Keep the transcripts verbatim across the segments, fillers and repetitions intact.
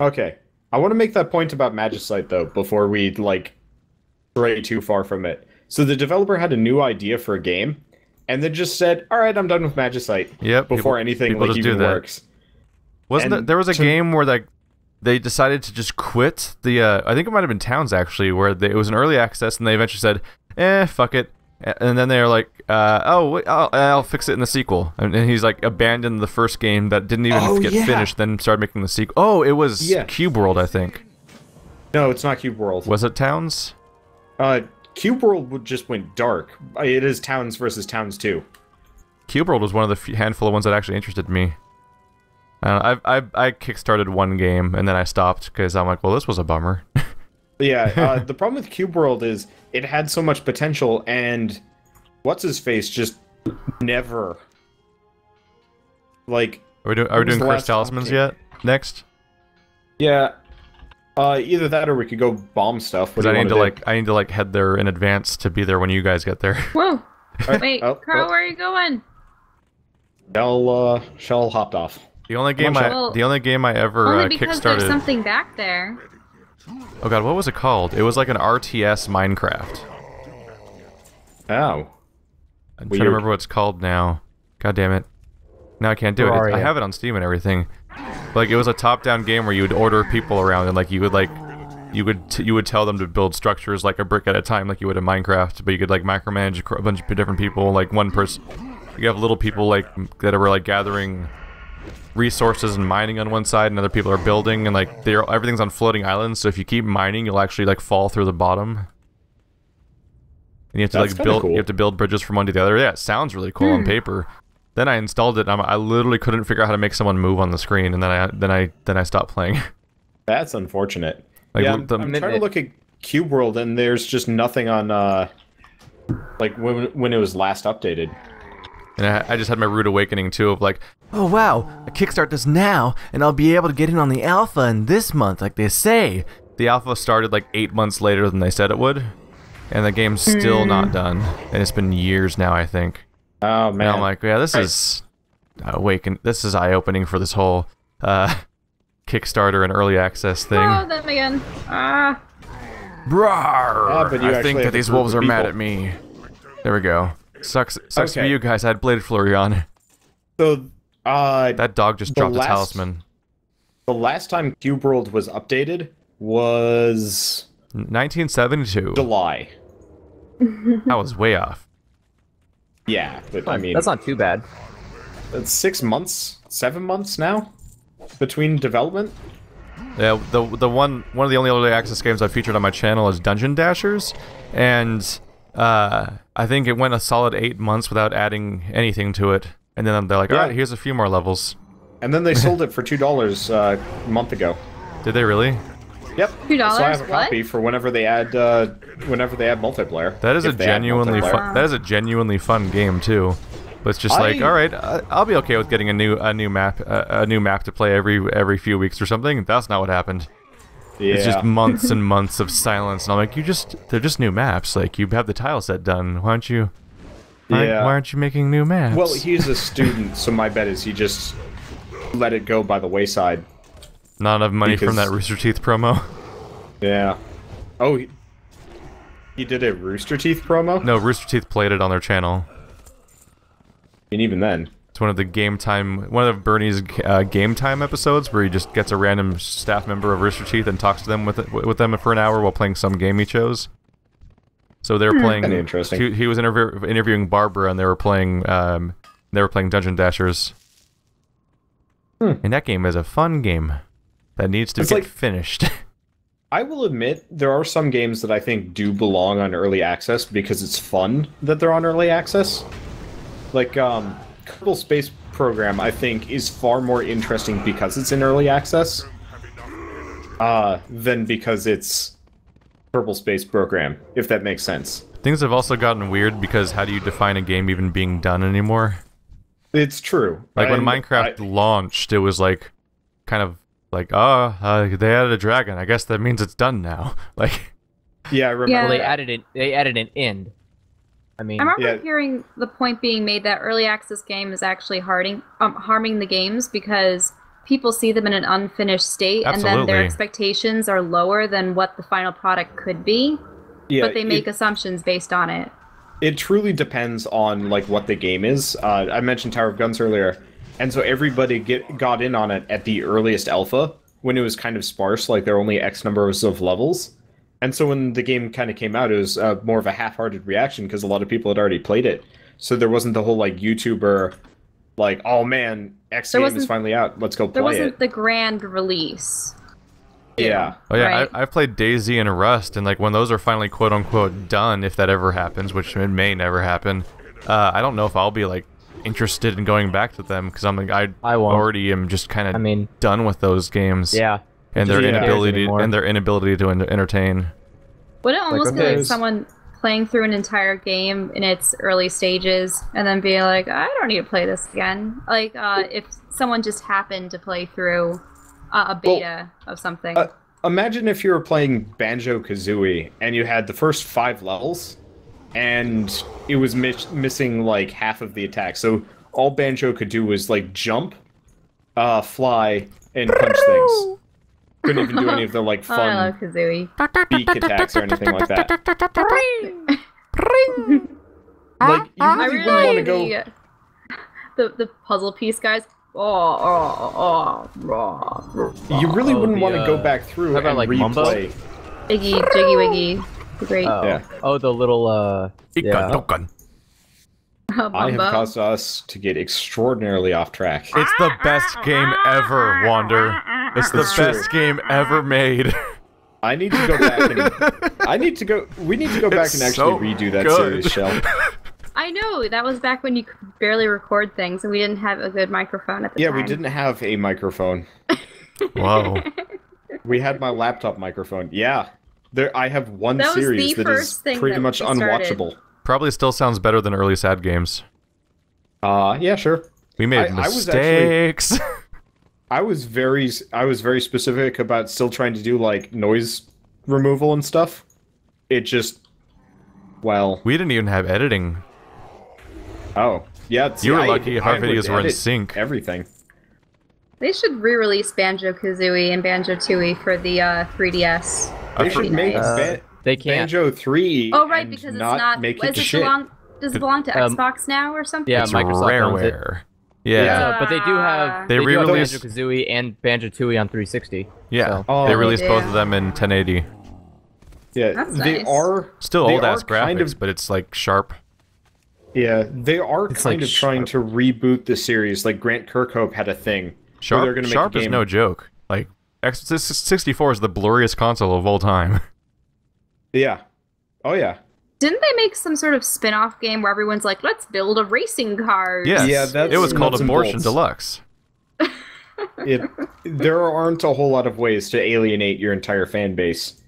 Okay. I want to make that point about Magicite, though, before we, like, stray too far from it. So the developer had a new idea for a game, and then just said, all right, I'm done with Magicite. Yep. Before people, anything people like even works. Wasn't there, there was a to, game where, like, they decided to just quit the, uh, I think it might have been Towns, actually, where they, it was an early access, and they eventually said, eh, fuck it. And then they were like, uh, oh, wait, I'll, I'll fix it in the sequel. And he's like abandoned the first game that didn't even oh, get yeah. finished, then started making the sequel. Oh, it was yeah. Cube World, I think. No, it's not Cube World. Was it Towns? Uh, Cube World just went dark. It is Towns versus Towns two. Cube World was one of the handful of ones that actually interested me. Uh, I, I, I kickstarted one game, and then I stopped, because I'm like, well, this was a bummer. Yeah, uh, the problem with Cube World is it had so much potential, and what's-his-face just never, like... Are we, do are we doing Cursed Talismans yet? Next? Yeah, uh, either that or we could go bomb stuff. Because I need to, do? like, I need to, like, head there in advance to be there when you guys get there. Whoa! Right. Wait, oh, Carl, oh. where are you going? Shell, uh, Shell hopped off. The only game I, well, the only game I ever only uh, kickstarted... because there's something back there. Oh god, what was it called? It was like an R T S Minecraft. Oh. I'm Weird. trying to remember what it's called now. God damn it. Now I can't do where it. I have it on Steam and everything. Like, it was a top-down game where you would order people around, and like you would like, you would t you would tell them to build structures like a brick at a time, like you would in Minecraft. But you could like micromanage a bunch of different people, like one person. You have little people like that were like gathering resources and mining on one side, and other people are building, and like they're everything's on floating islands, so if you keep mining you'll actually like fall through the bottom, and you have to That's like build cool. you have to build bridges from one to the other. Yeah, it sounds really cool hmm. on paper. Then I installed it, and I'm, I literally couldn't figure out how to make someone move on the screen, and then I then I then I stopped playing. That's unfortunate. Like, yeah, I'm, the, I'm trying to look at Cube World, and there's just nothing on uh like when when it was last updated. And I, I just had my rude awakening too of like, oh wow, I kickstart this now, and I'll be able to get in on the alpha in this month, like they say. The alpha started like eight months later than they said it would, and the game's still mm. not done, and it's been years now, I think. Oh man! And I'm like, yeah, this right. is awaken. This is eye-opening for this whole uh, Kickstarter and early access thing. Oh, that again. Ah. Brawr! Yeah, I think that these wolves are people. mad at me. There we go. Sucks sucks okay. for you guys, I had Bladed Flurry on. So, uh... that dog just dropped last, a talisman. The last time Cube World was updated was... nineteen seventy-two. July. I was way off. Yeah, but I mean... That's not too bad. That's six months, seven months now? Between development? Yeah, the, the one... One of the only early access games I featured on my channel is Dungeon Dashers, and... Uh, I think it went a solid eight months without adding anything to it, and then they're like, yeah. "All right, here's a few more levels." And then they sold it for two dollars uh, a month ago. Did they really? Yep. Two dollars. So I have a what? copy for whenever they add, uh, whenever they add multiplayer. That is a genuinely fun. That is a genuinely fun game too. But it's just I, like, all right, I'll be okay with getting a new a new map a, a new map to play every every few weeks or something. That's not what happened. Yeah. It's just months and months of silence, and I'm like, you just—they're just new maps. Like, you have the tile set done. Why aren't you? Why, yeah. why aren't you making new maps? Well, he's a student, so my bet is he just let it go by the wayside. Not enough money because... from that Rooster Teeth promo. Yeah. Oh, he, he did a Rooster Teeth promo? No, Rooster Teeth played it on their channel. And even then. It's one of the game time, one of Bernie's uh, game time episodes where he just gets a random staff member of Rooster Teeth and talks to them with with them for an hour while playing some game he chose. So they were playing. That's interesting. He, he was interview, interviewing Barbara, and they were playing. Um, they were playing Dungeon Dashers. Hmm. And that game is a fun game that needs to it's get like, finished. I will admit there are some games that I think do belong on early access because it's fun that they're on early access, like. Um, Kerbal Space Program, I think, is far more interesting because it's in early access uh, than because it's Kerbal Space Program, if that makes sense. Things have also gotten weird because how do you define a game even being done anymore? It's true. Like, when I, Minecraft I, launched, it was like, kind of like, oh, uh, they added a dragon. I guess that means it's done now. Like, yeah, I remember. Yeah. Well, they added an, they added an end. I mean, I remember yeah. hearing the point being made that early access game is actually harding, um, harming the games because people see them in an unfinished state. Absolutely. And then their expectations are lower than what the final product could be. Yeah, but they make it, assumptions based on it. It truly depends on like what the game is. Uh, I mentioned Tower of Guns earlier, and so everybody get, got in on it at the earliest alpha when it was kind of sparse, like there were only X numbers of levels. And so when the game kind of came out, it was uh, more of a half-hearted reaction because a lot of people had already played it. So there wasn't the whole like YouTuber, like, oh man, X game is finally out, let's go play it. There wasn't the grand release. Yeah. Oh yeah, right? I, I've played DayZ and Rust, and like when those are finally quote unquote done, if that ever happens, which it may never happen, uh, I don't know if I'll be like interested in going back to them because I'm like I, I already am just kind of I mean, done with those games. Yeah. And their inability and their inability to entertain. Would it almost like, be like someone playing through an entire game in its early stages and then being like, I don't need to play this again? Like uh, if someone just happened to play through Uh, a beta well, of something. Uh, imagine if you were playing Banjo-Kazooie and you had the first five levels and it was mi missing like half of the attacks. So all Banjo could do was like jump, uh, fly, and punch things. Couldn't even do any of the like fun beak attacks or anything like that. Like, you really, really want to go... The, the puzzle piece, guys. Oh, oh, oh, oh, oh. You really wouldn't oh, the, want to go back through how about, and like, replay. Mumbo? Iggy, Jiggy Wiggy. Great. Oh, yeah. Oh, the little, uh... Yeah. Oh, I have caused us to get extraordinarily off track. It's the best game ever, Wander. It's the it's best true. game ever made. I need to go back and... I need to go... We need to go back it's and actually so redo that good. series, Shell. I know, that was back when you could barely record things and we didn't have a good microphone at the yeah, time. Yeah, we didn't have a microphone. Wow. We had my laptop microphone. Yeah. There I have one that series that is pretty that much unwatchable. Started. Probably still sounds better than early S A D games. Uh, yeah, sure. We made I, mistakes. I was, actually, I was very I was very specific about still trying to do like noise removal and stuff. It just well, we didn't even have editing. Oh, yeah. You were lucky if our videos were in sync. Everything. They should re-release Banjo-Kazooie and Banjo-Tooie for the uh, three D S. They should make uh, they can't. Banjo three. Oh, right, because it's not. Make it to shit. Does it belong to um, Xbox now or something? Yeah, it's Microsoft. Yeah, yeah. Uh, but they do have. They, they re-released Banjo-Kazooie and Banjo-Tooie on three sixty. Yeah, so. oh, they released they both of them in ten eighty. Yeah, That's they nice. are still old-ass graphics, kind of, but it's like sharp. Yeah, they are it's kind like of sharp. trying to reboot the series. Like Grant Kirkhope had a thing. Sharp, where they're gonna make sharp a game. is no joke. Like X sixty-four is the blurriest console of all time. Yeah. Oh yeah. Didn't they make some sort of spin-off game where everyone's like, "Let's build a racing car"? Yes. Yeah, that's, it was called Abortion Deluxe. it, there aren't a whole lot of ways to alienate your entire fan base.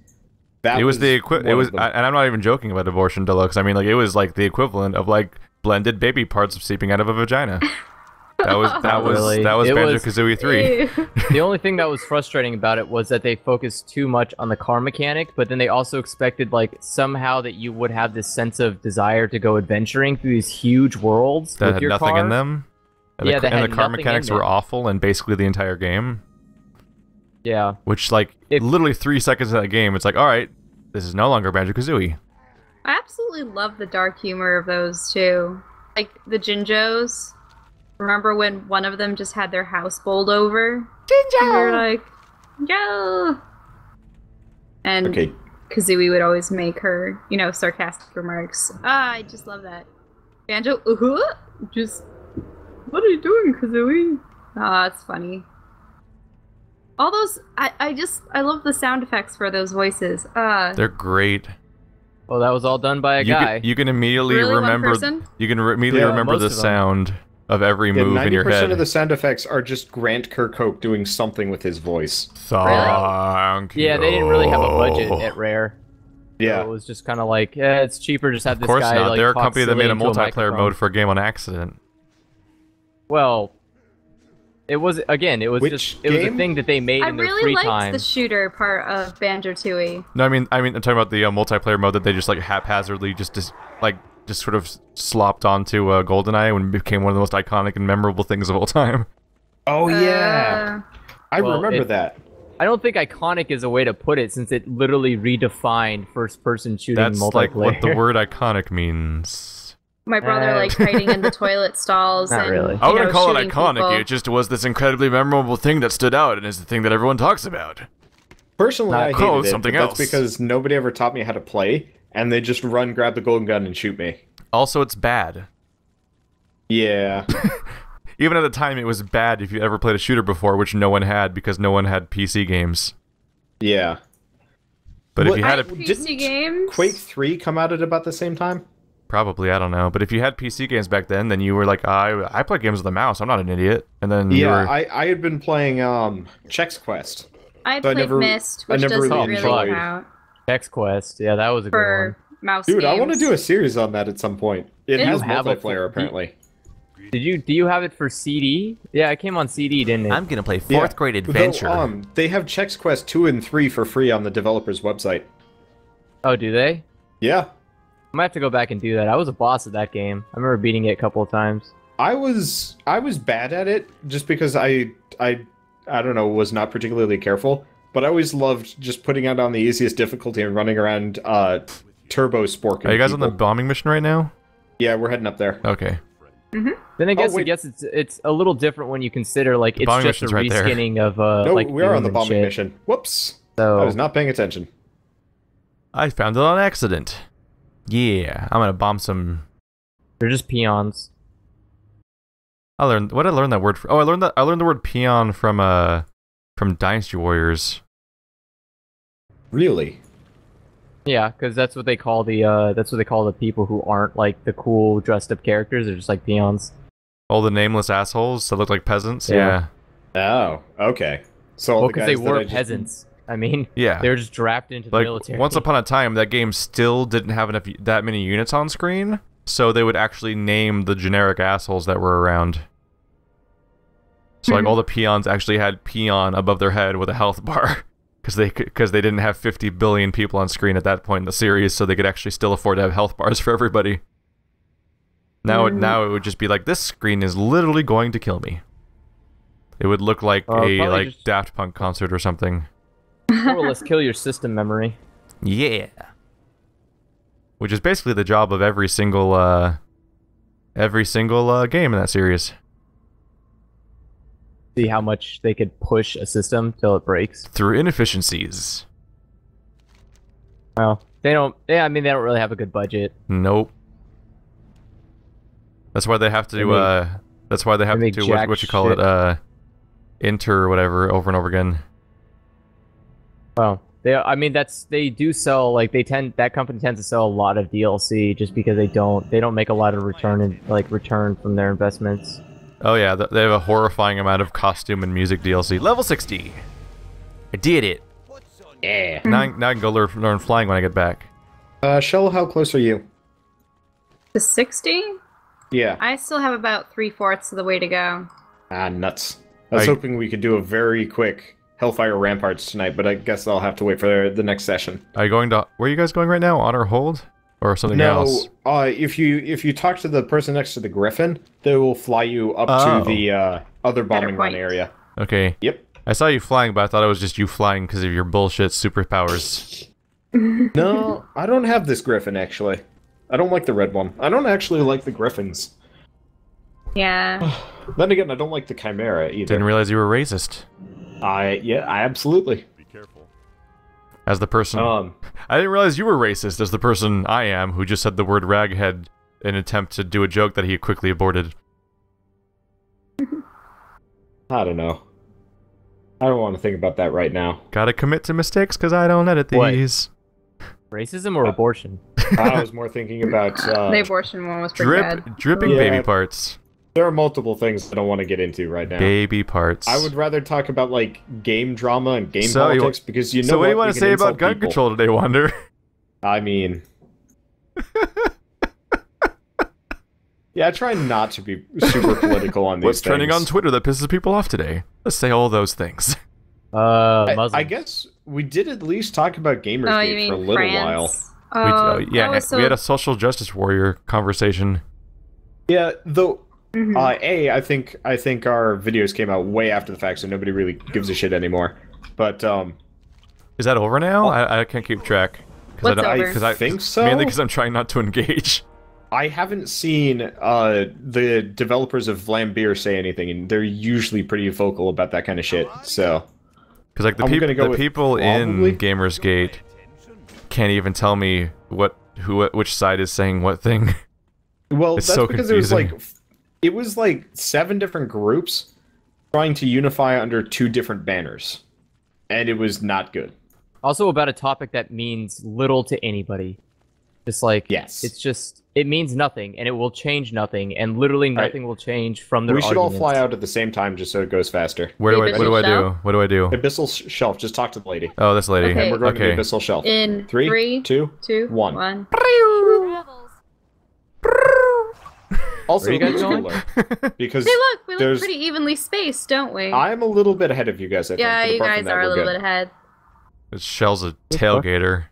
That it was, was the equi It was, I, and I'm not even joking about Abortion Deluxe. I mean, like it was like the equivalent of like blended baby parts seeping out of a vagina. That was that was really. that was Banjo-Kazooie three. The only thing that was frustrating about it was that they focused too much on the car mechanic, but then they also expected like somehow that you would have this sense of desire to go adventuring through these huge worlds that with had your nothing car. in them. And yeah, the, and the car mechanics were awful, and basically the entire game. Yeah. Which, like, if, literally three seconds of that game, it's like, all right, this is no longer Banjo-Kazooie. I absolutely love the dark humor of those, too. Like, the Jinjos. Remember when one of them just had their house bowled over? Jinjo! And they're like, yo! And okay. Kazooie would always make her, you know, sarcastic remarks. Ah, I just love that. Banjo, uh-huh, just, what are you doing, Kazooie? Ah, it's funny. All those, I, I just, I love the sound effects for those voices. Uh, They're great. Well, that was all done by a you guy. Can, you can immediately really remember. You can re immediately yeah, remember the of sound of every move yeah, in your head. ninety percent of the sound effects are just Grant Kirkhope doing something with his voice. Thank really? you. Yeah, they didn't really have a budget at Rare. Yeah, so it was just kind of like, yeah, it's cheaper just have this guy. Of course guy, not. Like, They're a company that made a multiplayer a mode for a game on accident. Well. It was again. It was Which just. It game? was a thing that they made in their really free time. I really liked the shooter part of Banjo-Tooie. No, I mean, I mean, I'm talking about the uh, multiplayer mode that they just like haphazardly just, just like just sort of slopped onto uh, GoldenEye when it became one of the most iconic and memorable things of all time. Oh yeah. Uh, I well, remember it, that. I don't think iconic is a way to put it, since it literally redefined first-person shooting That's multiplayer. That's like what the word iconic means. My brother uh, liked hiding in the toilet stalls. Not and, really. I wouldn't know, call it iconic. People. It just was this incredibly memorable thing that stood out and is the thing that everyone talks about. Personally, not I hated oh, it, something else. That's because nobody ever taught me how to play, and they just run, grab the golden gun, and shoot me. Also, it's bad. Yeah. Even at the time, it was bad if you ever played a shooter before, which no one had because no one had P C games. Yeah. But well, if you had a P C games? Quake three come out at about the same time? Probably, I don't know. But if you had P C games back then, then you were like, I, I play games with a mouse, I'm not an idiot. And then Yeah, you were... I, I had been playing um, Chex Quest. I played I never, Myst, which never doesn't really, really count. Chex Quest, yeah, that was a For good one. Mouse Dude, games. I want to do a series on that at some point. It, it has multiplayer, apparently. Did you do you have it for C D? Yeah, it came on C D, didn't it? I'm gonna play fourth yeah. grade adventure. Though, um, they have Chex Quest two and three for free on the developer's website. Oh, do they? Yeah. I might have to go back and do that. I was a boss at that game. I remember beating it a couple of times. I was I was bad at it just because I I I don't know was not particularly careful. But I always loved just putting out on the easiest difficulty and running around uh, turbo sporking. Are you guys people. on the bombing mission right now? Yeah, we're heading up there. Okay. Mm-hmm. Then I guess oh, I guess it's it's a little different when you consider like the it's just a reskinning right of uh no, like we are on the bombing shit. mission. Whoops! So, I was not paying attention. I found it on accident. Yeah, I'm gonna bomb some. They're just peons. I learned what I learned that word. From, oh, I learned that I learned the word peon from uh from Dynasty Warriors. Really? Yeah, because that's what they call the uh, that's what they call the people who aren't like the cool dressed up characters. They're just like peons. All the nameless assholes that look like peasants. Yeah. yeah. Oh, okay. So because well, the they were I peasants. Just... I mean, yeah, they were just drafted into like, the military. Once upon a time, that game still didn't have enough that many units on screen, so they would actually name the generic assholes that were around. So like all the peons actually had peon above their head with a health bar. Because they, because they didn't have fifty billion people on screen at that point in the series, so they could actually still afford to have health bars for everybody. Now, mm. now it would just be like, this screen is literally going to kill me. It would look like uh, a like just... Daft Punk concert or something. Or let's kill your system memory. Yeah. Which is basically the job of every single, uh, every single uh, game in that series. See how much they could push a system till it breaks through inefficiencies. Well, they don't. Yeah, I mean they don't really have a good budget. Nope. That's why they have to. They make, uh, that's why they have they to do what, what you call shit. it. Uh, inter or whatever over and over again. Well, they. I mean that's they do sell like they tend that company tends to sell a lot of D L C just because they don't they don't make a lot of return in, like return from their investments. Oh yeah, they have a horrifying amount of costume and music D L C. Level sixty! I did it! Yeah! Now, now I can go learn, learn flying when I get back. Uh, Shell, how close are you? To sixty? Yeah. I still have about three-fourths of the way to go. Ah, nuts. I was I, hoping we could do a very quick Hellfire Ramparts tonight, but I guess I'll have to wait for the next session. Are you going to... Where are you guys going right now? Honor Hold? Or something no, else. No, uh, if you if you talk to the person next to the griffin, they will fly you up oh. to the uh, other bombing run area. Okay. Yep. I saw you flying, but I thought it was just you flying because of your bullshit superpowers. No, I don't have this griffin actually. I don't like the red one. I don't actually like the griffins. Yeah. Then again, I don't like the chimera either. Didn't realize you were racist. I yeah, I absolutely. As the person, um, I didn't realize you were racist. As the person I am, who just said the word "raghead" in an attempt to do a joke that he quickly aborted. I don't know. I don't want to think about that right now. Gotta commit to mistakes because I don't edit these. What? Racism or uh, abortion? I was more thinking about uh, the abortion one was pretty drip, bad. Dripping yeah, baby parts. There are multiple things I don't want to get into right now. Baby parts. I would rather talk about like game drama and game so politics you, because you know. So what, what do you want to say about gun people. control today, Wander? I mean, yeah, I try not to be super political on these. What's things. trending on Twitter that pisses people off today? Let's say all those things. Uh, Muslims. I, I guess we did at least talk about Gamergate oh, for a little France? while. Oh, we, oh, yeah, so... we had a social justice warrior conversation. Yeah, though. Mm-hmm. Uh, a, I think I think our videos came out way after the fact, so nobody really gives a shit anymore. But um, is that over now? Oh. I, I can't keep track. Cause What's I don't, over? I, I think so. Mainly because I'm trying not to engage. I haven't seen uh, the developers of Vlambeer say anything, and they're usually pretty vocal about that kind of shit. So, because like the, peop go the people, probably? in Gamersgate can't even tell me what who which side is saying what thing. Well, it's that's so because confusing. It was like. It was like seven different groups trying to unify under two different banners, and it was not good. Also about a topic that means little to anybody. Just like, yes. It's just, it means nothing, and it will change nothing, and literally nothing right. will change from their We should arguments. all fly out at the same time just so it goes faster. Where do I, what do I do? What do I do? Abyssal Shelf, just talk to the lady. Oh, this lady. Okay. And we're going okay. to the Abyssal Shelf. In three, three two, two, one. one. Also, you guys don't because hey, look, we look pretty evenly spaced, don't we? I'm a little bit ahead of you guys. I think. Yeah, you guys that, are a little good. bit ahead. This shell's a tailgater.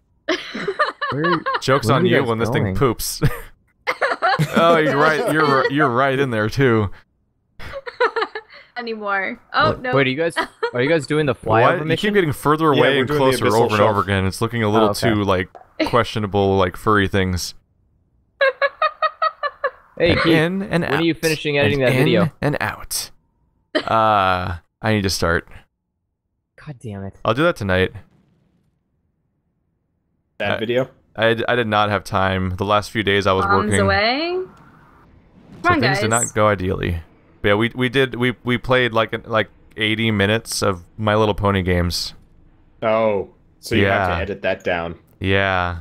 Where, Joke's where on you, you when going? this thing poops. Oh, you're right. You're you're right in there too. Anymore? Oh what? no. Wait, are you guys are you guys doing the flyover mission? You keep getting further away yeah, and closer over shelf. and over again. It's looking a little oh, okay. too like questionable, like furry things. Hey, and Keith, in and when out. are you finishing editing and that in video? and out. Uh, I need to start. God damn it. I'll do that tonight. That I, video? I, I did not have time. The last few days I was Bombs working. away? So on, things guys. did not go ideally. But yeah, we, we did, we, we played like like eighty minutes of My Little Pony games. Oh, so you yeah. have to edit that down. Yeah.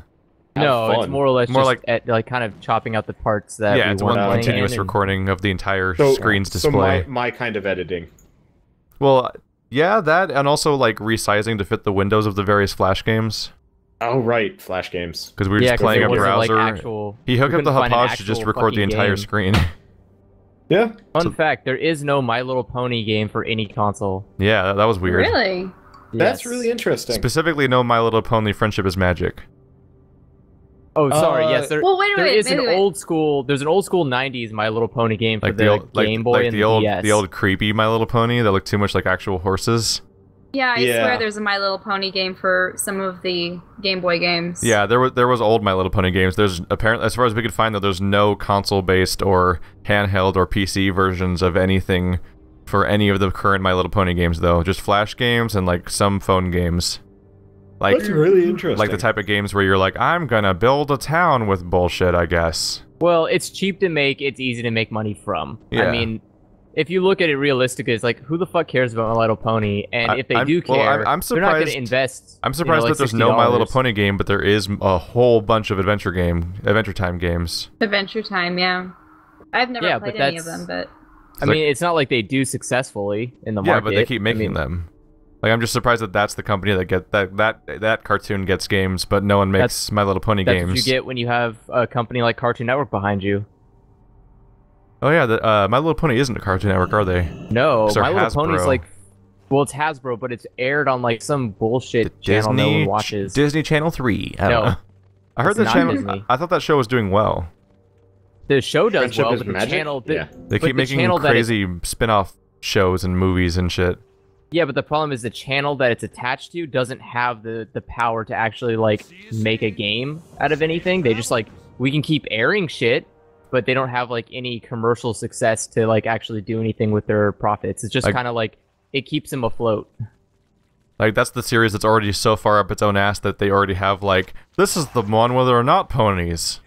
No, fun. it's more or less more just like, at, like kind of chopping out the parts that yeah, we it's one continuous and, recording of the entire so, screen's display. So my, my kind of editing. Well, yeah, that and also like resizing to fit the windows of the various Flash games. Oh right, Flash games. Because we were yeah, just playing a browser. Like actual, he hooked up the Hopage to just record the entire game. screen. Yeah. Fun so, fact: there is no My Little Pony game for any console. Yeah, that, that was weird. Really? That's yes. really interesting. Specifically, no My Little Pony: Friendship is Magic. Oh, sorry. Uh, yes, there, well, wait a there minute, is wait, an wait. old school. There's an old school nineties My Little Pony game for like the, the old, Game like, Boy like and the old, D S. The old creepy My Little Pony that looked too much like actual horses. Yeah, I yeah. swear there's a My Little Pony game for some of the Game Boy games. Yeah, there was there was old My Little Pony games. There's apparently, as far as we could find, though, there's no console-based or handheld or P C versions of anything for any of the current My Little Pony games, though. Just Flash games and like some phone games. Like, That's really interesting. Like the type of games where you're like, I'm gonna build a town with bullshit, I guess. Well, it's cheap to make, it's easy to make money from. Yeah. I mean, if you look at it realistically, it's like, who the fuck cares about My Little Pony? And I, if they I'm, do care, well, I'm, I'm they're not gonna invest. I'm surprised you know, like that there's no My Little Pony game, but there is a whole bunch of adventure game, Adventure Time games. Adventure Time, yeah. I've never yeah, played any of them, but... I like, mean, it's not like they do successfully in the market. Yeah, but they keep making I mean, them. Like, I'm just surprised that that's the company that get that that that cartoon gets games, but no one makes that's, My Little Pony that's games. That's what you get when you have a company like Cartoon Network behind you. Oh yeah, the, uh, My Little Pony isn't a Cartoon Network, are they? No, My Little Hasbro. Pony's like, well, it's Hasbro, but it's aired on like some bullshit the channel Disney, no one watches. Disney Channel Three. I no, don't know. I heard the channel. Disney. I thought that show was doing well. The show does Friendship well, but magic? the channel. The, yeah. They keep the making crazy it, spin-off shows and movies and shit. Yeah, but the problem is the channel that it's attached to doesn't have the, the power to actually, like, make a game out of anything. They just, like, we can keep airing shit, but they don't have, like, any commercial success to, like, actually do anything with their profits. It's just like, kind of, like, it keeps them afloat. Like, that's the series that's already so far up its own ass that they already have, like, this is the one where there are not ponies.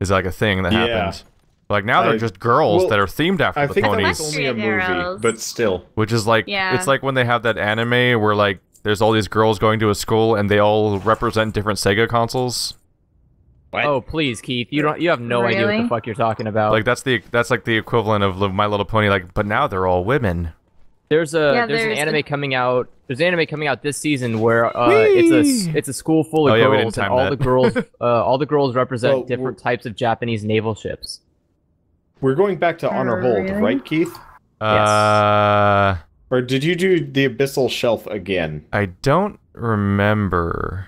Is, like, a thing that yeah. happens. Like, now they're I, just girls well, that are themed after I the think ponies. It's only a movie, but still. Which is like, yeah. it's like when they have that anime where, like, there's all these girls going to a school and they all represent different Sega consoles. What? Oh, please, Keith. You don't. You have no really? idea what the fuck you're talking about. Like, that's the that's like the equivalent of My Little Pony, like, but now they're all women. There's a yeah, there's, there's an anime a... coming out. There's an anime coming out this season where uh, it's a it's a school full of oh, girls yeah, and all that. the girls uh, all the girls represent well, different well, types of Japanese naval ships. We're going back to Honor Hold, right, Keith? Uh, yes. Or did you do the Abyssal Shelf again? I don't remember.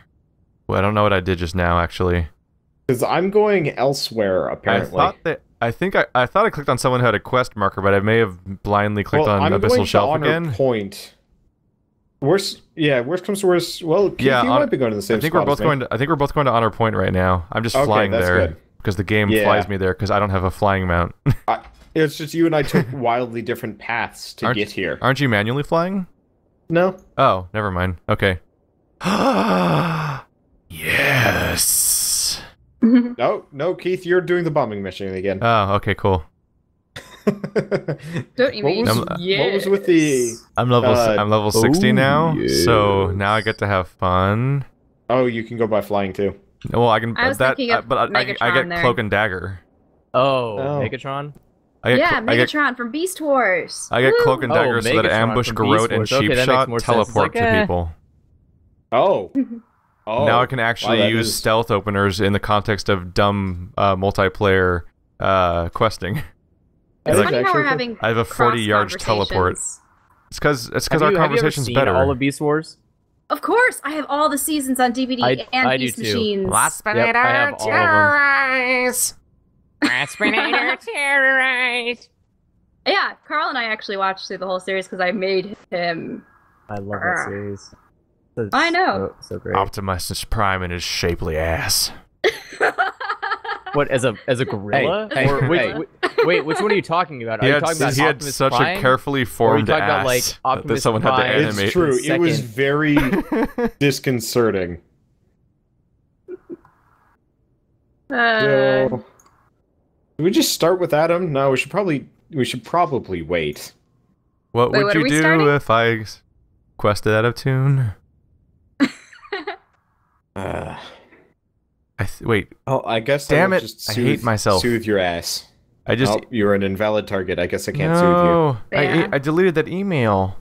Well, I don't know what I did just now, actually. Because I'm going elsewhere, apparently. I, thought that, I think I, I thought I clicked on someone who had a quest marker, but I may have blindly clicked well, on I'm Abyssal going to Shelf Honor again. Point. Worst, yeah, worst comes to worst. Well, P Q yeah, might be going to the same I think spot we're both going. To, I think we're both going to Honor Point right now. I'm just okay, flying there because the game yeah. flies me there because I don't have a flying mount. I, it's just you and I took wildly different paths to aren't, get here. Aren't you manually flying? No. Oh, never mind. Okay. Yes. No, no, Keith, you're doing the bombing mission again. Oh, okay, cool. Don't you mean? What was, yes. what was with the? I'm level. Uh, I'm level sixty oh, now, yes. so now I get to have fun. Oh, you can go by flying too. Well, I can. I was that, thinking of I, but I, I get there. Cloak and Dagger. Oh, oh. Megatron. I get yeah, Megatron get, from Beast Wars. I get Woo. Cloak and Dagger oh, so Megatron that ambush, garrote, and cheap okay, shot teleport like, to uh... people. Oh. Oh, now I can actually wow, use is... stealth openers in the context of dumb uh, multiplayer uh, questing. It's funny how we're having I have a forty-yard teleport. It's because it's because our conversation's better. Have you ever seen all of Beast Wars? Of course, I have all the seasons on D V D I, and I Beast do too. Machines. Yep, I have all terrorize. Of them. terrorize. Yeah, Carl and I actually watched through the whole series because I made him. I love uh, that series. That's I know. So, so great. Optimus Prime and his shapely ass. What as a as a gorilla? Hey, hey, or, wait, hey. wait, wait, which one are you talking about? Are he you had, talking about he had such Prime, a carefully formed ass about, like, Optimus that someone Prime. Had to animate. It's true. It was very disconcerting. Uh, so, did we just start with Adam? No, we should probably we should probably wait. What wait, would what you do starting? If I? Quested out of tune. uh, I th wait. Oh, I guess. Damn I it! Just soothe, I hate myself. Soothe your ass. I just. Oh, you're an invalid target. I guess I can't no, soothe you. Yeah. I I deleted that email.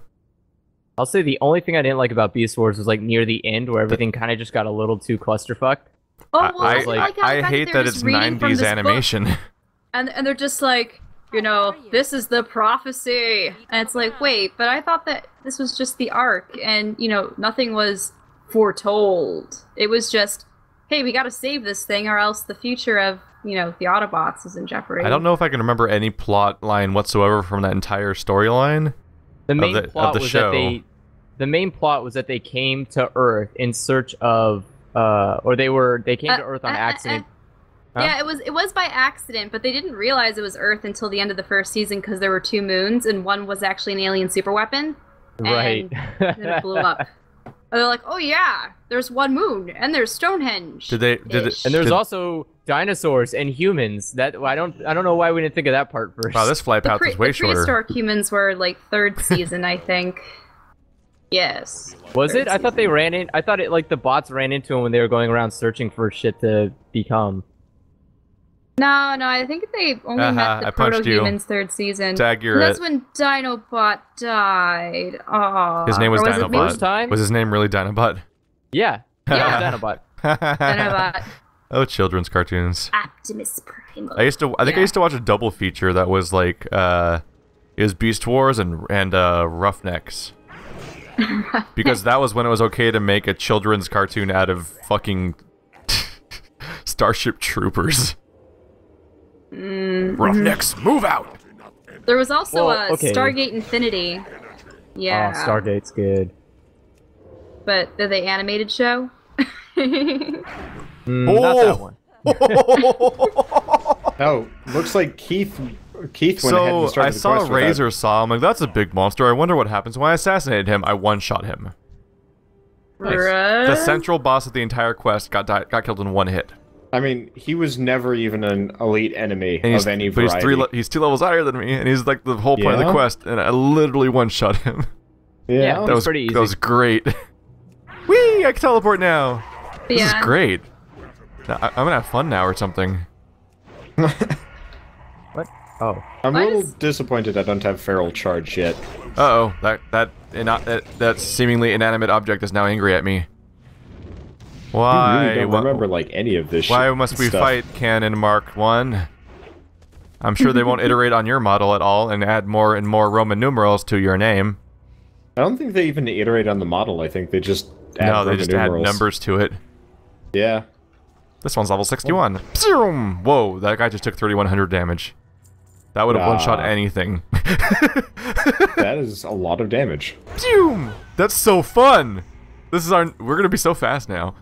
I'll say the only thing I didn't like about Beast Wars was like near the end where everything kind of just got a little too clusterfucked. Oh, well, I, I, like, I, I hate that, that it's nineties animation. Book. And and they're just like. You know, this is the prophecy. And it's like, wait, but I thought that this was just the arc and, you know, nothing was foretold. It was just, hey, we got to save this thing or else the future of, you know, the Autobots is in jeopardy. I don't know if I can remember any plot line whatsoever from that entire storyline. The main of the, plot of the was show. That they, the main plot was that they came to Earth in search of, uh, or they were, they came uh, to Earth on uh, accident. Uh, uh, Huh? Yeah, it was it was by accident, but they didn't realize it was Earth until the end of the first season because there were two moons, and one was actually an alien superweapon. Right. And then it blew up. And they're like, oh yeah, there's one moon, and there's Stonehenge. Did they? Did it, and there's did, also dinosaurs and humans. That I don't I don't know why we didn't think of that part first. Wow, this fly path is way shorter. The prehistoric humans were like third season, I think. Yes. Was it? Season. I thought they ran in. I thought it like the bots ran into them when they were going around searching for shit to become. No, no, I think they only uh -huh, met the proto-humans third season. Tag, you're that's it. When Dinobot died. Aww. His name was, was Dinobot. First time? Was his name really Dinobot? Yeah. Yeah. Dinobot. Dinobot. Oh, children's cartoons. Optimus Prime. I used to. I think yeah. I used to watch a double feature that was like, uh, it was Beast Wars and and uh, Roughnecks, because that was when it was okay to make a children's cartoon out of fucking Starship Troopers. Mm-hmm. Roughnecks, move out! There was also well, a okay. Stargate Infinity. Yeah. Oh, Stargate's good. But the, the animated show? mm, oh! Not that one. Oh, looks like Keith Keith went so ahead and started the So I saw a Razor Saw. I'm like, that's a big monster. I wonder what happens when I assassinated him. I one-shot him. Nice. The central boss of the entire quest got died, got killed in one hit. I mean, he was never even an elite enemy of any variety. But he's, three he's two levels higher than me, and he's like the whole point yeah. of the quest, and I literally one-shot him. Yeah, yeah that, that was pretty easy. That was great. Whee! I can teleport now! Yeah. This is great. Now, I I'm gonna have fun now or something. What? Oh. I'm what a little is... disappointed I don't have Feral Charge yet. Uh-oh. That, that, that, that seemingly inanimate object is now angry at me. Why? I really don't why, remember like any of this. Why shit must we stuff. Fight Canon Mark One? I'm sure they won't iterate on your model at all and add more and more Roman numerals to your name. I don't think they even iterate on the model. I think they just add no, they Roman just numerals. Add numbers to it. Yeah. This one's level sixty-one. Oh. Whoa, that guy just took thirty-one hundred damage. That would have uh, one-shot anything. That is a lot of damage. That's so fun! This is our- we're gonna be so fast now.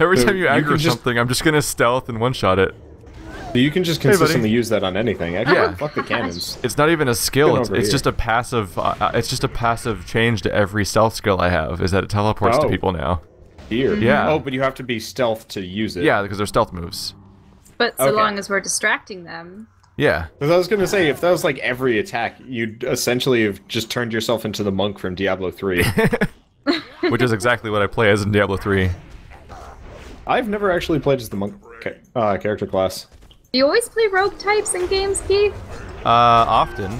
Every so time you aggro something, I'm just gonna stealth and one-shot it. You can just consistently hey, use that on anything. I can yeah. Fuck the cannons. It's not even a skill, it's, it's just a passive- uh, it's just a passive change to every stealth skill I have, is that it teleports oh. to people now. Here. Yeah. Oh, but you have to be stealth to use it. Yeah, because they're stealth moves. But so okay. long as we're distracting them. Yeah. Because I was going to say, if that was like every attack, you'd essentially have just turned yourself into the monk from Diablo three. Which is exactly what I play as in Diablo three. I've never actually played as the monk uh, character class. Do you always play rogue types in games, Keith? Uh, often.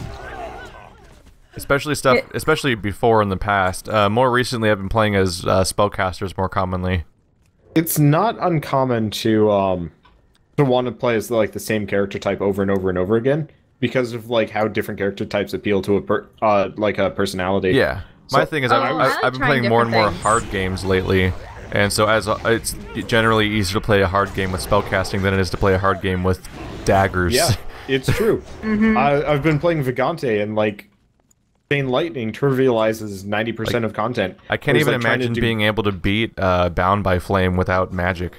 Especially stuff, it, especially before in the past. Uh, more recently, I've been playing as uh, spellcasters more commonly. It's not uncommon to um, to want to play as like the same character type over and over and over again because of like how different character types appeal to a per uh, like a personality. Yeah, so, my thing is oh, I've, I've, I've been playing more and more things. hard games lately, and so as a, it's generally easier to play a hard game with spellcasting than it is to play a hard game with daggers. Yeah, it's true. mm-hmm. I, I've been playing Vigante and like. Lightning trivializes ninety percent like, of content. I can't even like imagine being able to beat uh, Bound by Flame without magic.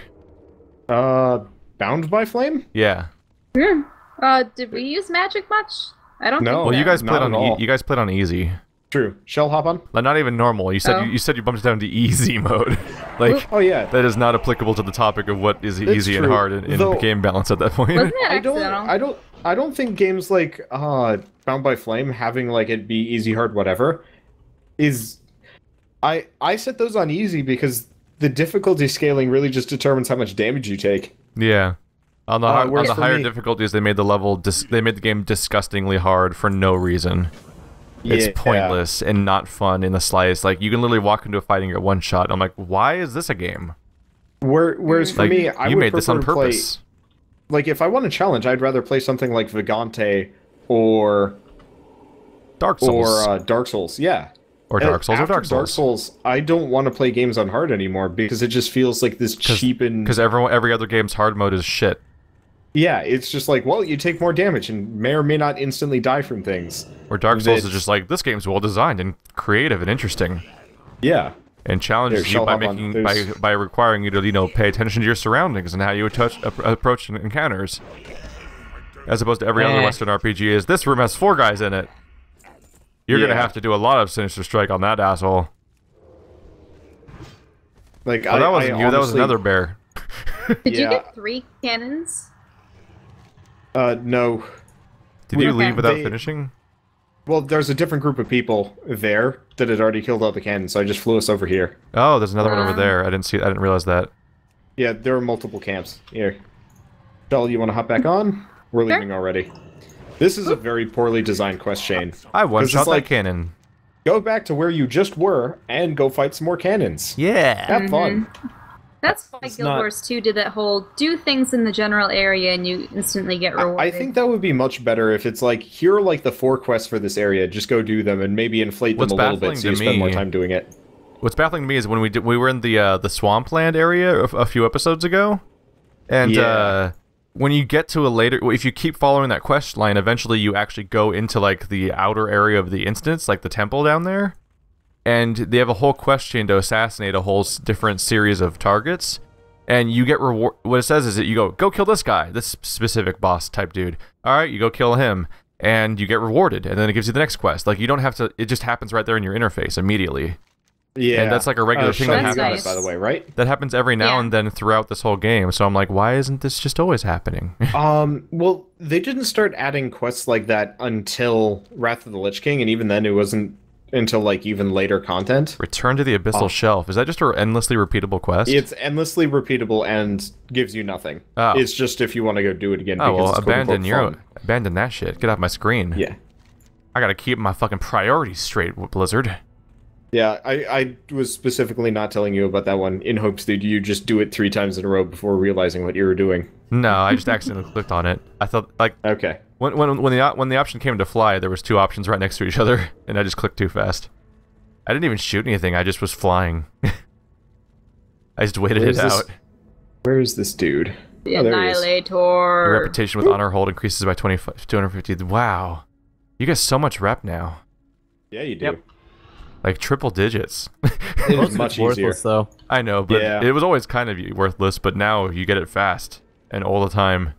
Uh, Bound by Flame? Yeah. Yeah. Uh, did we use magic much? I don't. No. Think well, that. you guys played on e you guys played on easy. True. Shell hop on. Like, not even normal. You said oh. you, you said you bumped it down to easy mode. Like oh yeah. That is not applicable to the topic of what is it's easy true. and hard in, in Though, the game balance at that point. Wasn't that I don't. I don't. I don't think games like uh, Bound by Flame having like it be easy, hard, whatever, is. I I set those on easy because the difficulty scaling really just determines how much damage you take. Yeah, on the, uh, hard, on the higher me. difficulties, they made the level dis they made the game disgustingly hard for no reason. Yeah, it's pointless yeah. and not fun in the slightest. Like you can literally walk into a fight and get one shot. And I'm like, why is this a game? Where, whereas for like, me, I you would made this on purpose. Like, if I want a challenge, I'd rather play something like Vigante or Dark Souls. Or uh, Dark Souls, yeah. Or Dark Souls or Dark Souls. Dark Souls, I don't want to play games on hard anymore because it just feels like this Cause, cheapened... Because every other game's hard mode is shit. Yeah, it's just like, well, you take more damage and may or may not instantly die from things. Or Dark Souls that, is just like, this game's well-designed and creative and interesting. Yeah. And challenges you by making by by requiring you to you know pay attention to your surroundings and how you touch, approach encounters, as opposed to every eh. other Western R P G is this room has four guys in it. You're yeah. gonna have to do a lot of Sinister Strike on that asshole. Like well, I, that wasn't I you. Honestly, that was another bear. Did yeah. you get three cannons? Uh, no. Did we, you leave without they, finishing? Well, there's a different group of people there that had already killed all the cannons, so I just flew us over here. Oh, there's another um, one over there. I didn't see. I didn't realize that. Yeah, there are multiple camps here. Bell, you want to hop back on? We're leaving sure. already. This is a very poorly designed quest chain. I one shot like, that cannon. Go back to where you just were and go fight some more cannons. Yeah, have mm-hmm. fun. That's why it's Guild not... Wars two did that whole do things in the general area and you instantly get rewarded. I, I think that would be much better if it's like, here are like the four quests for this area, just go do them and maybe inflate What's them a little bit so you me, spend more time doing it. What's baffling to me is when we did, we were in the uh, the swampland area a, a few episodes ago, and yeah. uh, when you get to a later, if you keep following that quest line, eventually you actually go into like the outer area of the instance, like the temple down there. And they have a whole quest chain to assassinate a whole different series of targets, and you get reward. What it says is that you go go kill this guy, this specific boss type dude. All right, you go kill him, and you get rewarded, and then it gives you the next quest. Like you don't have to; it just happens right there in your interface immediately. Yeah, and that's like a regular uh, thing that happens. Nice. By the way, right? That happens every now yeah. and then throughout this whole game. So I'm like, why isn't this just always happening? um, well, they didn't start adding quests like that until Wrath of the Lich King, and even then, it wasn't. Until like even later content. Return to the Abyssal oh. Shelf. Is that just an endlessly repeatable quest? It's endlessly repeatable and gives you nothing. Oh. It's just if you want to go do it again. Oh, because well, it's abandon your, fun. abandon that shit. Get off my screen. Yeah. I gotta keep my fucking priorities straight, Blizzard. Yeah, I, I was specifically not telling you about that one in hopes that you just do it three times in a row before realizing what you were doing. No, I just accidentally clicked on it. I thought like okay. When when when the when the option came to fly, there was two options right next to each other, and I just clicked too fast. I didn't even shoot anything. I just was flying. I just waited it out. Where is this dude? The oh, Annihilator. Your reputation with honor hold increases by twenty-five, two hundred fifty. Wow. You get so much rep now. Yeah, you do. Yep. Like triple digits. It was much easier. Worthless, though. I know, but yeah. It was always kind of worthless, but now you get it fast and all the time.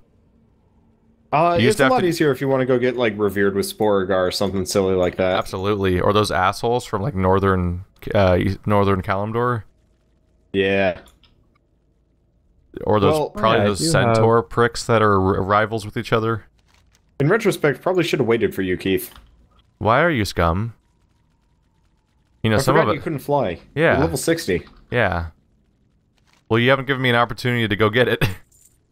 Uh, it's a lot to... easier if you want to go get like revered with Sporagar or something silly like that. Absolutely. Or those assholes from like northern uh, northern Kalimdor. Yeah. Or those well, probably yeah, those centaur have... pricks that are rivals with each other. In retrospect, probably should have waited for you, Keith. Why are you scum? You know, I some of it. You couldn't fly. Yeah. You're level sixty. Yeah. Well, you haven't given me an opportunity to go get it.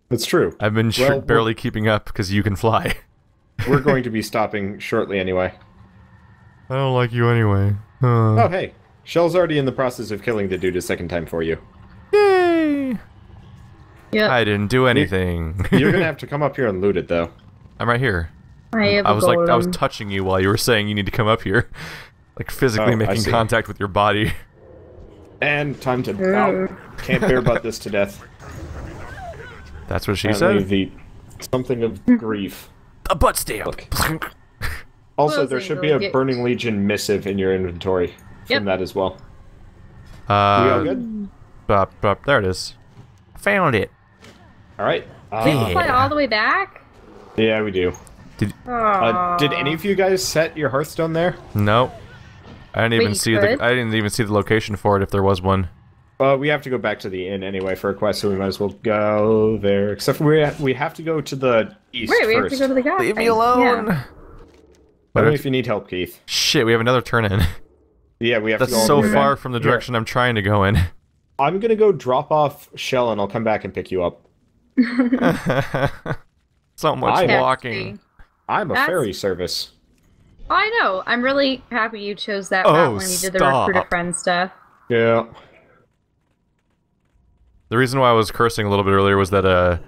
That's true. I've been well, barely keeping up because you can fly. We're going to be stopping shortly anyway. I don't like you anyway. Uh. Oh, hey. Shell's already in the process of killing the dude a second time for you. Yay! Yep. I didn't do anything. You're going to have to come up here and loot it, though. I'm right here. I, have I was like, I was touching you while you were saying you need to come up here. Like physically oh, making contact with your body. And time to... Mm. Oh, can't bear butt this to death. That's what she said? The, something of grief. A butt stamp! Also, well, there should be a get... Burning Legion missive in your inventory yep. from that as well. Uh, we all good? Bop, bop, there it is. Found it. Alright. Uh, Did we fly all the way back? Yeah, we do. Did, uh, did any of you guys set your Hearthstone there? No. I didn't even see could? the I didn't even see the location for it if there was one. Well, we have to go back to the inn anyway for a quest, so we might as well go there. Except for we have, we have to go to the east Wait, we first. have to go to the guy. Leave me alone. Yeah. Let me if you need help, Keith. Shit, we have another turn in. Yeah, we have That's to go so way far back. from the direction yeah. I'm trying to go in. I'm gonna go drop off Shell and I'll come back and pick you up. So much I'm walking. I'm a That's... ferry service. Oh, I know. I'm really happy you chose that map oh, when you did the recruiter friend stuff. Yeah. The reason why I was cursing a little bit earlier was that uh,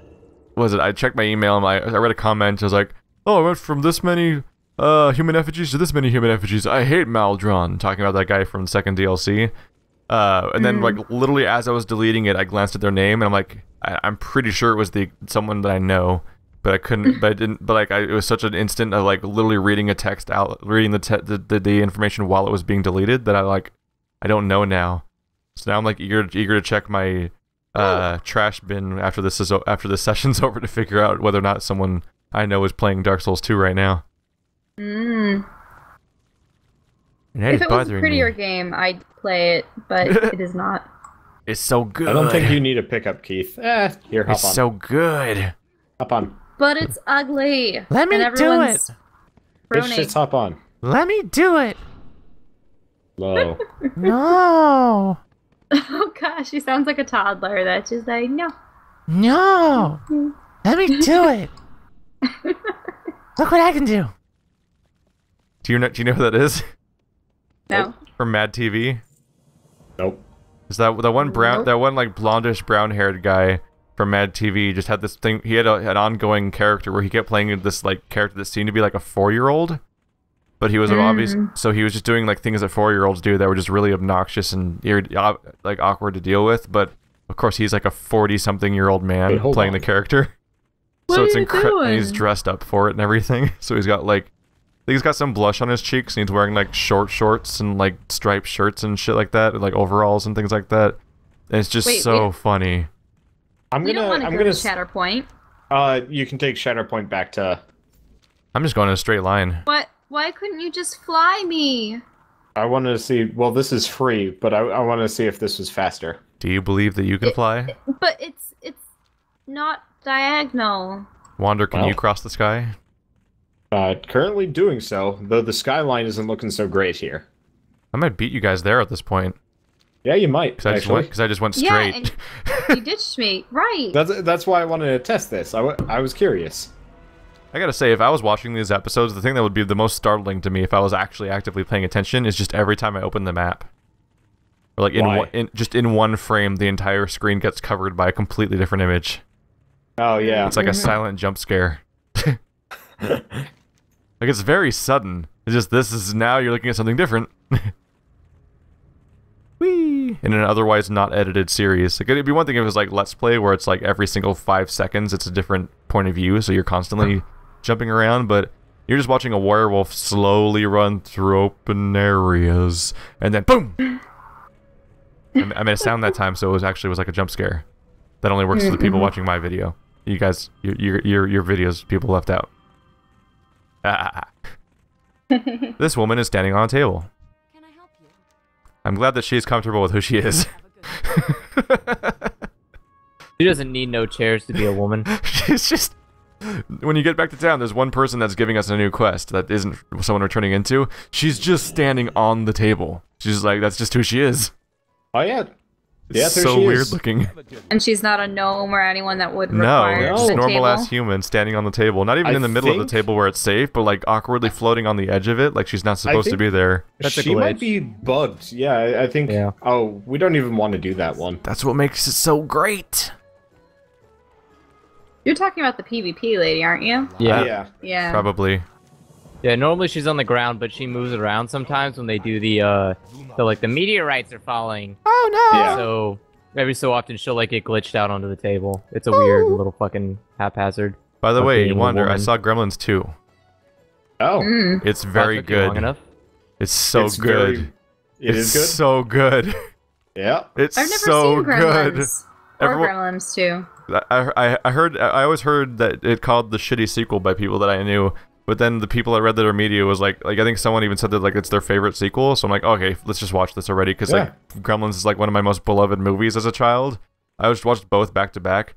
was it? I checked my email and my I read a comment. I was like, "Oh, I went from this many uh human effigies to this many human effigies. I hate Maldron." Talking about that guy from the second D L C. Uh, and then mm. like literally as I was deleting it, I glanced at their name and I'm like, I I'm pretty sure it was the someone that I know. But I couldn't, but I didn't, but like, I, it was such an instant of like literally reading a text out, reading the, te the, the the information while it was being deleted that I like, I don't know now. So now I'm like eager, eager to check my uh, oh. trash bin after this is after this session's over to figure out whether or not someone I know is playing Dark Souls two right now. Mm. If it was a prettier me. game, I'd play it, but it is not. It's so good. I don't think you need a pickup, Keith. Eh, here, hop it's on. It's so good. Hop on. But it's ugly. Let me do it. Bitch, just hop on. Let me do it. No. No. Oh gosh, she sounds like a toddler. That she's like, no. No. Let me do it. Look what I can do. Do you know? Do you know who that is? No. From Mad T V. Nope. Is that that one brown? Nope. That one like blondish brown-haired guy from Mad T V just had this thing. He had a, an ongoing character where he kept playing this like character that seemed to be like a four-year-old, but he was mm. obvious. So he was just doing like things that four-year-olds do that were just really obnoxious and like awkward to deal with. But of course, he's like a forty-something-year-old man Wait, playing on. the character. What so it's incredible. He's dressed up for it and everything. So he's got like, I think he's got some blush on his cheeks, and he's wearing like short shorts and like striped shirts and shit like that, and, like overalls and things like that. And it's just wait, so wait. funny. I'm gonna. You don't want to I'm go gonna, to Shatterpoint. Uh, you can take Shatterpoint back to. I'm just going in a straight line. What? Why couldn't you just fly me? I wanted to see. Well, this is free, but I, I wanted to see if this was faster. Do you believe that you can it, fly? It, but it's it's not diagonal. Wander, can well, you cross the sky? Uh, currently doing so, though the skyline isn't looking so great here. I might beat you guys there at this point. Yeah, you might. Because I just went, I just went straight. Yeah, and you ditched me, right? That's that's why I wanted to test this. I, w I was curious. I gotta say, if I was watching these episodes, the thing that would be the most startling to me, if I was actually actively paying attention, is just every time I open the map, or like in, one, in just in one frame, the entire screen gets covered by a completely different image. Oh yeah, it's like mm-hmm. a silent jump scare. Like it's very sudden. It's just this is now you're looking at something different. Whee! In an otherwise not edited series. Like, it'd be one thing if it was like Let's Play, where it's like every single five seconds it's a different point of view, so you're constantly jumping around, but you're just watching a werewolf slowly run through open areas, and then boom! I made a sound that time, so it was actually was like a jump scare. That only works for the people watching my video. You guys, your your your videos, people left out. Ah. This woman is standing on a table. Can I help you? I'm glad that she's comfortable with who she is. She doesn't need no chairs to be a woman. She's just... When you get back to town, there's one person that's giving us a new quest that isn't someone we're turning into. She's just standing on the table. She's like, that's just who she is. Oh, yeah. Yeah, it's so weird looking. And she's not a gnome or anyone that would require. No, she's a normal-ass human standing on the table. Not even in the middle of the table where it's safe, but like awkwardly floating on the edge of it, like she's not supposed to be there. That's a glitch. She might be bugged. Yeah, I think... Yeah. Oh, we don't even want to do that one. That's what makes it so great. You're talking about the PvP lady, aren't you? Yeah. Yeah. Yeah. Probably. Yeah, normally she's on the ground, but she moves around sometimes when they do the, uh, the, like, the meteorites are falling. Oh, no! Yeah. So, every so often she'll, like, get glitched out onto the table. It's a oh. weird little fucking haphazard. By the way, you wonder, I saw Gremlins two. Oh. Mm. It's very good. It's so it's good. Very, it it's is good? so good. Yeah. It's I've never so seen Gremlins. Good. Or Everyone, Gremlins two. I, I, I heard, I always heard that it called the shitty sequel by people that I knew. But then the people I read that are media was like, like I think someone even said that like it's their favorite sequel. So I'm like, okay, let's just watch this already because yeah. like Gremlins is like one of my most beloved movies as a child. I just watched both back to back.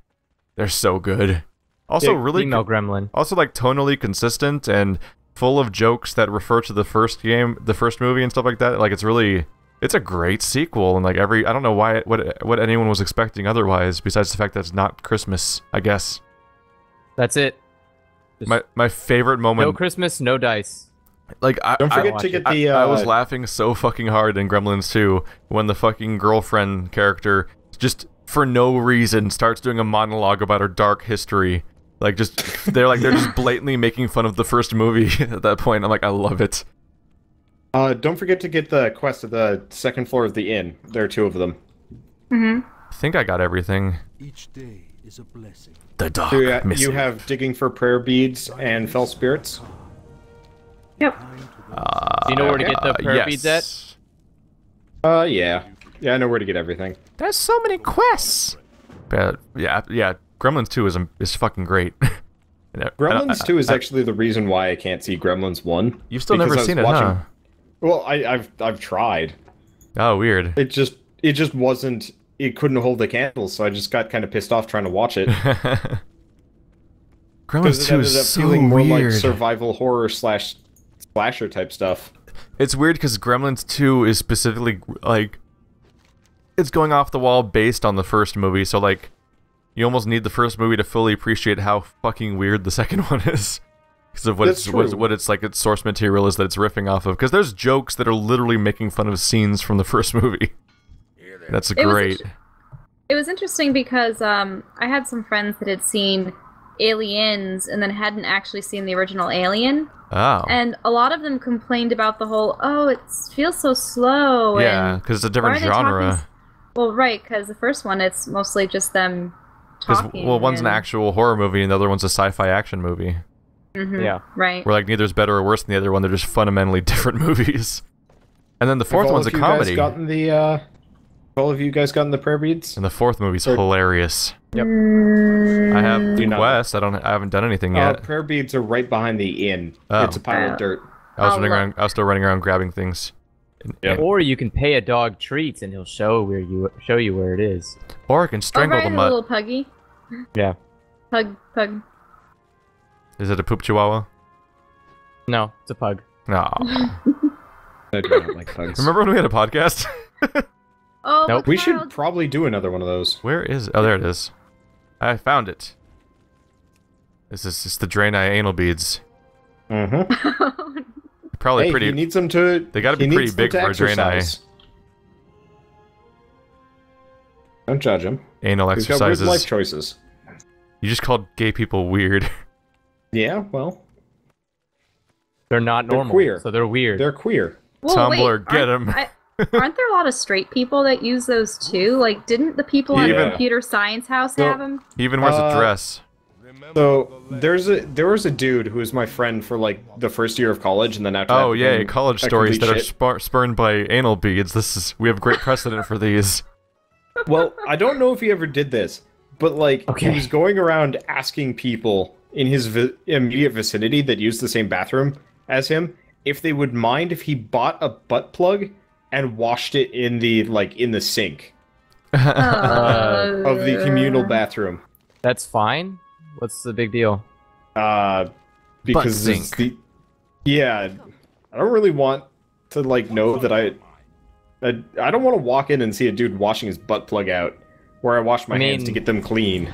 They're so good. Also yeah, really female Gremlin. Also like tonally consistent and full of jokes that refer to the first game, the first movie and stuff like that. Like it's really, it's a great sequel and like every I don't know why what what anyone was expecting otherwise besides the fact that it's not Christmas. I guess. That's it. Just my my favorite moment. No Christmas, no dice. Like I don't forget I, to get I, the. Uh, I, I was laughing so fucking hard in Gremlins two when the fucking girlfriend character just for no reason starts doing a monologue about her dark history. Like just they're like they're just blatantly making fun of the first movie at that point. I'm like I love it. Uh, don't forget to get the quest of the second floor of the inn. There are two of them. Mm-hmm. I think I got everything. Each day is a blessing. The dark so you, you have digging for prayer beads and fell spirits. Yep. Uh, Do you know where to get the prayer uh, yes. beads at? Uh, yeah. Yeah, I know where to get everything. There's so many quests. But yeah, yeah. Gremlins two is is fucking great. Gremlins two is actually the reason why I can't see Gremlins one. You've still never seen it, watching, huh? Well, I, I've I've tried. Oh, weird. It just it just wasn't. It couldn't hold the candle, so I just got kind of pissed off trying to watch it. Gremlins two is so weird. It ended up feeling more like survival horror slash slasher type stuff. It's weird because Gremlins two is specifically like it's going off the wall based on the first movie, so like you almost need the first movie to fully appreciate how fucking weird the second one is because of what That's it's what, what it's like its source material is that it's riffing off of. Because there's jokes that are literally making fun of scenes from the first movie. That's great. It was, it was interesting because um, I had some friends that had seen Aliens and then hadn't actually seen the original Alien. Oh. And a lot of them complained about the whole, oh, it feels so slow. Yeah, because it's a different genre. Well, right, because the first one, it's mostly just them talking. Well, one's and... an actual horror movie and the other one's a sci-fi action movie. Mm-hmm, yeah. Right. Where like neither's better or worse than the other one. They're just fundamentally different movies. And then the fourth one's a comedy. Have you guys gotten the... Uh... All of you guys gotten the prayer beads? And the fourth movie's or, hilarious. Yep. I have the quest. I don't. I haven't done anything uh, yet. Prayer beads are right behind the inn. Oh. It's a pile uh, of dirt. I was I'll running look. around. I was still running around grabbing things. Yep. Or you can pay a dog treats and he'll show where you show you where it is. Or I can strangle oh, right, the mutt. Little puggy. Yeah. Pug. Pug. Is it a poop chihuahua? No, it's a pug. No. I don't like pugs. Remember when we had a podcast? Oh, nope. We should probably do another one of those. Where is it? Oh, there it is. I found it. This is just the Draenei anal beads. Mm-hmm. Probably hey, pretty. He needs them to. They got to be pretty big for Draenei. Don't judge him. Anal He's exercises. Got weird life choices. You just called gay people weird. Yeah, well, they're not normal. They're queer, so they're weird. They're queer. Well, Tumblr, wait, get him. I Aren't there a lot of straight people that use those too? Like, didn't the people on yeah. the computer science house so, have them? He even wears uh, a dress. So there's a there was a dude who was my friend for like the first year of college, and then after oh that, yeah, college stories that shit. are spurned by anal beads. This is we have great precedent for these. Well, I don't know if he ever did this, but like okay. he was going around asking people in his vi immediate vicinity that used the same bathroom as him if they would mind if he bought a butt plug and washed it in the like in the sink uh, of the communal bathroom. That's fine. What's the big deal? Uh, because it's the yeah, I don't really want to like know that I, I, I don't want to walk in and see a dude washing his butt plug out, where I wash my I mean, hands to get them clean.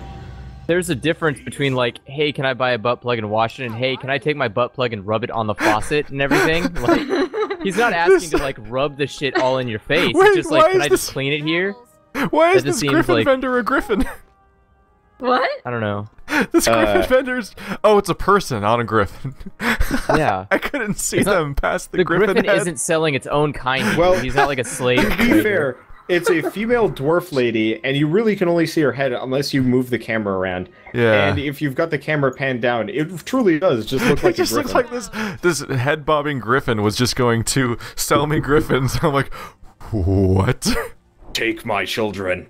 There's a difference between like, hey, can I buy a butt plug and wash it, and hey, can I take my butt plug and rub it on the faucet and everything? Like, he's not asking this... to like rub the shit all in your face. Wait, it's just like, can I this... just clean it here? Why is this griffin like... vendor a griffin? What? I don't know. This griffin uh, vendor's... Oh, it's a person, not a griffin. Yeah. I couldn't see not, them past the, the griffin The griffin head. isn't selling its own kind. Well, he's not like a slave. To be fair, it's a female dwarf lady, and you really can only see her head unless you move the camera around. Yeah. And if you've got the camera panned down, it truly does just look like it just a griffin. It looks like this, this head-bobbing griffin was just going to sell me griffins. I'm like, what? Take my children.